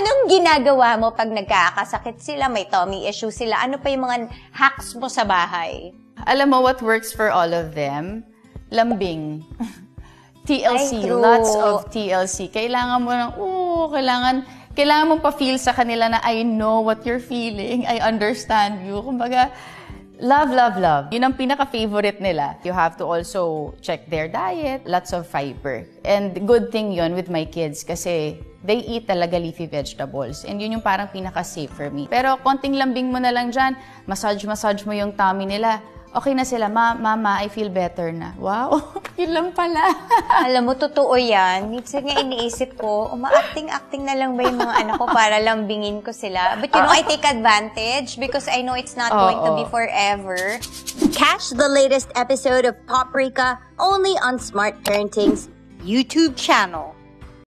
Anong ginagawa mo pag nagkakasakit sila, may tummy issue sila? Ano pa yung mga hacks mo sa bahay? Alam mo what works for all of them? Lambing. TLC, lots of TLC. Kailangan mo ng, kailangan mo pa-feel sa kanila na I know what you're feeling, I understand you. Kumbaga, love, love, love. Yun ang pinaka-favorite nila. You have to also check their diet. Lots of fiber. And good thing yun with my kids kasi they eat talaga leafy vegetables. And yun yung parang pinaka-safe for me. Pero konting lambing mo na lang dyan, massage mo yung tummy nila. Okay na sila, mama, I feel better na. Wow, yun lang pala. Alam mo, totoo yan. Minsan nga iniisip ko, umaacting-acting na lang ba yung mga anak ko para lambingin ko sila? But you know, I take advantage because I know it's not going to be forever. Catch the latest episode of Poprica only on Smart Parenting's YouTube channel.